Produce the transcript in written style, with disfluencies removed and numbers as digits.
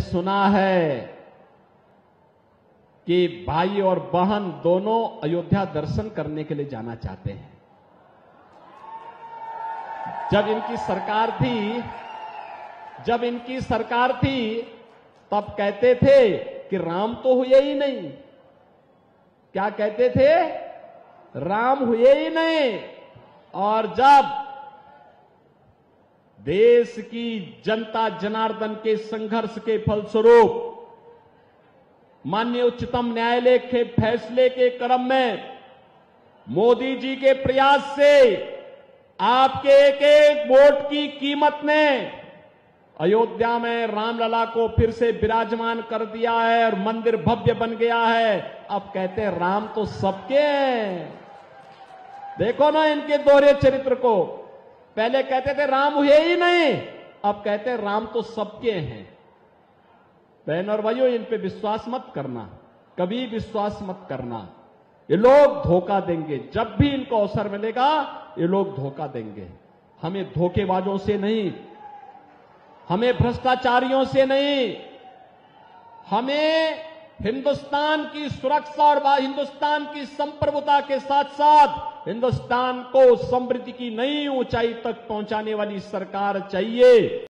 सुना है कि भाई और बहन दोनों अयोध्या दर्शन करने के लिए जाना चाहते हैं। जब इनकी सरकार थी तब कहते थे कि राम तो हुए ही नहीं। क्या कहते थे? राम हुए ही नहीं। और जब देश की जनता जनार्दन के संघर्ष के फलस्वरूप माननीय उच्चतम न्यायालय के फैसले के क्रम में मोदी जी के प्रयास से आपके एक एक वोट की कीमत ने अयोध्या में रामलला को फिर से विराजमान कर दिया है और मंदिर भव्य बन गया है। अब कहते हैं राम तो सबके हैं। देखो ना इनके दोहरे चरित्र को। पहले कहते थे राम हुए ही नहीं, अब कहते हैं राम तो सबके हैं। बहनों और भाइयों, इन पे विश्वास मत करना, कभी विश्वास मत करना। ये लोग धोखा देंगे। जब भी इनको अवसर मिलेगा ये लोग धोखा देंगे। हमें धोखेबाजों से नहीं, हमें भ्रष्टाचारियों से नहीं, हमें हिंदुस्तान की सुरक्षा और हिंदुस्तान की संप्रभुता के साथ साथ हिंदुस्तान को समृद्धि की नई ऊंचाई तक पहुंचाने वाली सरकार चाहिए।